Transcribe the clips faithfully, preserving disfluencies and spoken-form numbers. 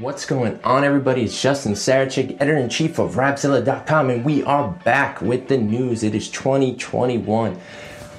What's going on, everybody? It's Justin Sarachik, editor-in-chief of rapzilla dot com, and we are back with the news. It is twenty twenty-one.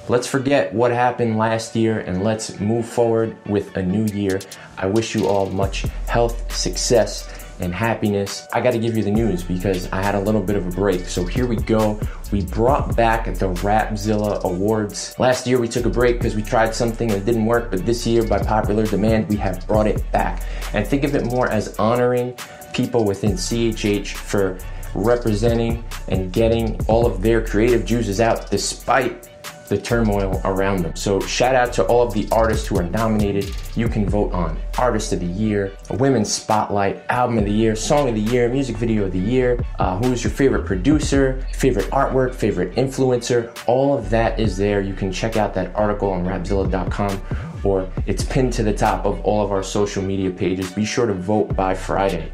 Let's forget what happened last year and let's move forward with a new year. I wish you all much health, success, and happiness. I got to give you the news because I had a little bit of a break, so here we go. We brought back the Rapzilla Awards. Last year we took a break because we tried something that didn't work, but this year by popular demand we have brought it back. And think of it more as honoring people within C H H for representing and getting all of their creative juices out despite the turmoil around them. So shout out to all of the artists who are nominated. You can vote on Artist of the Year, Women's Spotlight, Album of the Year, Song of the Year, Music Video of the Year, uh, who's your favorite producer, favorite artwork, favorite influencer. All of that is there. You can check out that article on rapzilla dot com, or it's pinned to the top of all of our social media pages. Be sure to vote by Friday.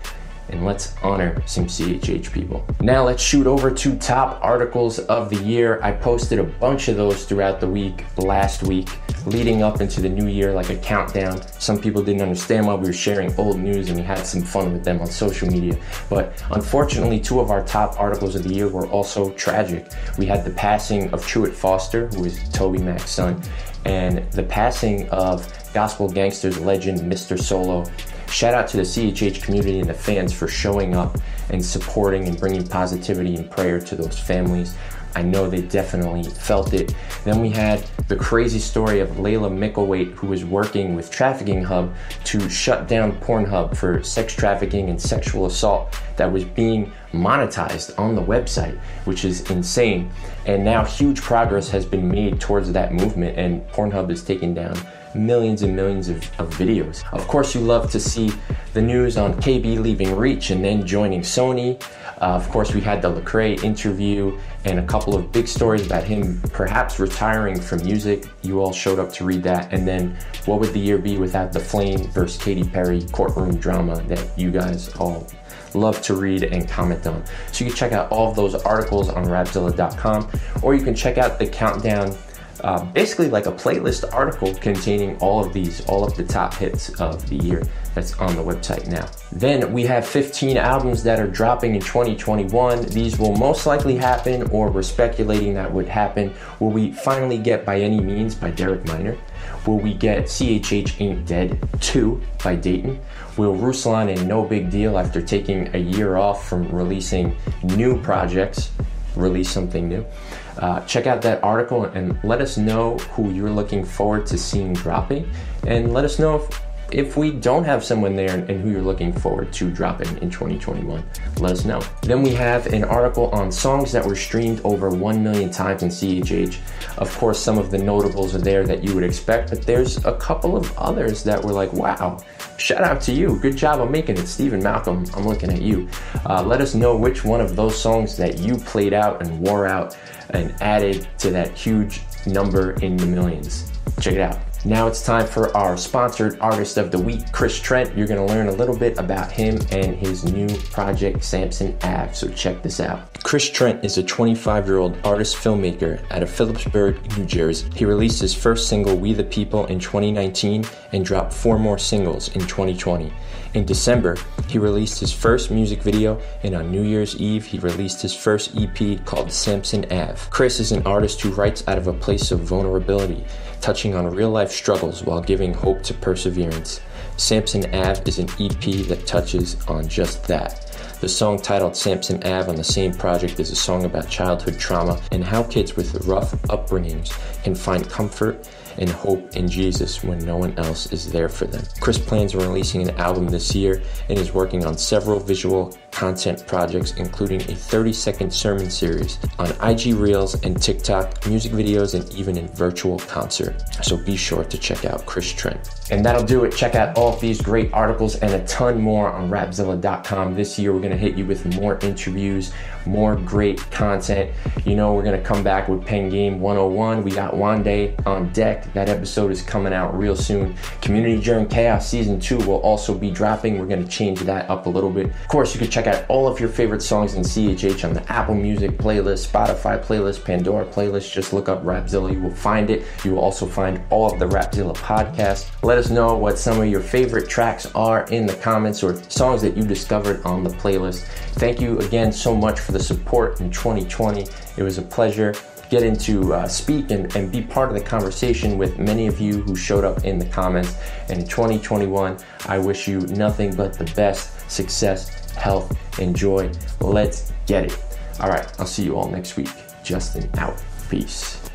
And let's honor some C H H people. Now let's shoot over to top articles of the year. I posted a bunch of those throughout the week, last week, leading up into the new year, like a countdown. Some people didn't understand why we were sharing old news, and we had some fun with them on social media. But unfortunately, two of our top articles of the year were also tragic. We had the passing of Truett Foster, who is Toby Mac's son, and the passing of Gospel Gangsters legend Mister Solo. Shout out to the C H H community and the fans for showing up and supporting and bringing positivity and prayer to those families. I know they definitely felt it. Then we had the crazy story of Layla Micklewaite, who was working with Trafficking Hub to shut down Pornhub for sex trafficking and sexual assault that was being monetized on the website, which is insane. And now huge progress has been made towards that movement, and Pornhub is taking down millions and millions of, of videos. Of course, you love to see the news on K B leaving Reach and then joining Sony. Uh, of course, we had the Lecrae interview and a couple of big stories about him perhaps retiring from music. You all showed up to read that. And then what would the year be without the Flame versus Katy Perry courtroom drama that you guys all love to read and comment on. So you can check out all of those articles on rapzilla dot com, or you can check out the countdown. Uh, basically like a playlist article containing all of these, all of the top hits of the year that's on the website now. Then we have fifteen albums that are dropping in twenty twenty-one. These will most likely happen, or we're speculating that would happen. Will we finally get By Any Means by Derek Minor? Will we get C H H Ain't Dead two by Dayton? Will Ruslan and No Big Deal, after taking a year off from releasing new projects, release something new? Uh, check out that article and let us know who you're looking forward to seeing dropping, and let us know if, if we don't have someone there and, and who you're looking forward to dropping in twenty twenty-one. Let us know. Then we have an article on songs that were streamed over one million times in C H H. Of course, some of the notables are there that you would expect, but there's a couple of others that were like, wow, shout out to you, good job on making it, Stephen Malcolm, I'm looking at you. Uh, let us know which one of those songs that you played out and wore out and added to that huge number in the millions. Check it out. Now it's time for our sponsored artist of the week, Chris Trent. You're gonna learn a little bit about him and his new project, Samson Ave, so check this out. Chris Trent is a twenty-five-year-old artist filmmaker out of Phillipsburg, New Jersey. He released his first single, We the People, in twenty nineteen and dropped four more singles in twenty twenty. In December, he released his first music video, and on New Year's Eve, he released his first E P called Samson Ave. Chris is an artist who writes out of a place of vulnerability, touching on real-life struggles while giving hope to perseverance. Samson Ave is an E P that touches on just that. The song titled Samson Ave on the same project is a song about childhood trauma and how kids with rough upbringings can find comfort and hope in Jesus when no one else is there for them. Chris plans on releasing an album this year and is working on several visual content projects, including a thirty-second sermon series on I G Reels and TikTok, music videos, and even in virtual concert. So be sure to check out Chris Trent. And that'll do it. Check out all of these great articles and a ton more on rapzilla dot com. This year, we're going to hit you with more interviews, more great content. You know, we're going to come back with Pen Game one oh one. We got Wanda on deck. That episode is coming out real soon. Community During Chaos Season two will also be dropping. We're going to change that up a little bit. Of course, you can check Check out all of your favorite songs in C H H on the Apple Music playlist, Spotify playlist, Pandora playlist. Just look up Rapzilla. You will find it. You will also find all of the Rapzilla podcasts. Let us know what some of your favorite tracks are in the comments or songs that you discovered on the playlist. Thank you again so much for the support in twenty twenty. It was a pleasure. Getting to uh, speak and, and be part of the conversation with many of you who showed up in the comments. And in twenty twenty-one, I wish you nothing but the best success, health, and joy. Let's get it. All right, I'll see you all next week. Justin out. Peace.